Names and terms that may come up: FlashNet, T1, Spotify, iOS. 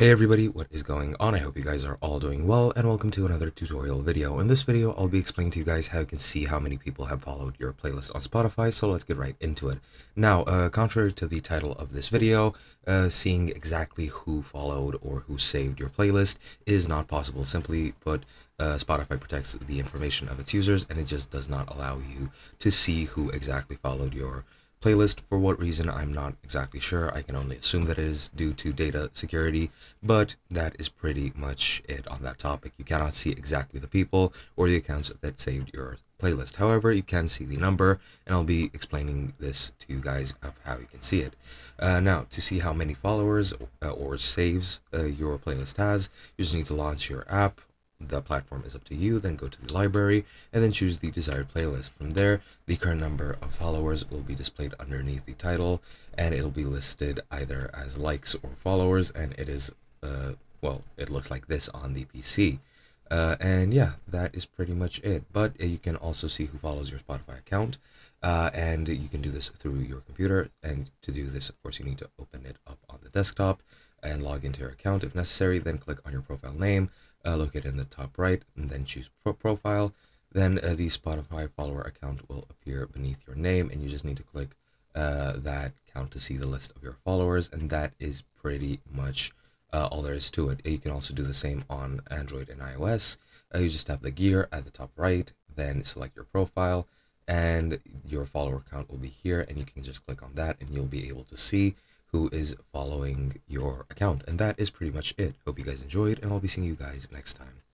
Hey everybody, what is going on? I hope you guys are all doing well and welcome to another tutorial video. In this video, I'll be explaining to you guys how you can see how many people have followed your playlist on Spotify, so let's get right into it. Now, contrary to the title of this video, seeing exactly who followed or who saved your playlist is not possible. Simply put, Spotify protects the information of its users and it just does not allow you to see who exactly followed your playlist. For what reason, I'm not exactly sure. I can only assume that it is due to data security, but that is pretty much it on that topic. You cannot see exactly the people or the accounts that saved your playlist. However, you can see the number, and I'll be explaining this to you guys of how you can see it. Now, to see how many followers or saves your playlist has, you just need to launch your app. The platform is up to you, then go to the library and then choose the desired playlist. From there, the current number of followers will be displayed underneath the title, and it'll be listed either as likes or followers, and it is, well, it looks like this on the PC. And yeah, that is pretty much it, but you can also see who follows your Spotify account, and you can do this through your computer. And to do this, of course, you need to open it up on the desktop and log into your account if necessary, then click on your profile name, locate in the top right, and then choose profile. Then the Spotify follower account will appear beneath your name, and you just need to click that count to see the list of your followers, and that is pretty much all there is to it. You can also do the same on Android and iOS. You just have the gear at the top right, then select your profile, and your follower count will be here, and you can just click on that and you'll be able to see who is following your account. And that is pretty much it. Hope you guys enjoyed, and I'll be seeing you guys next time.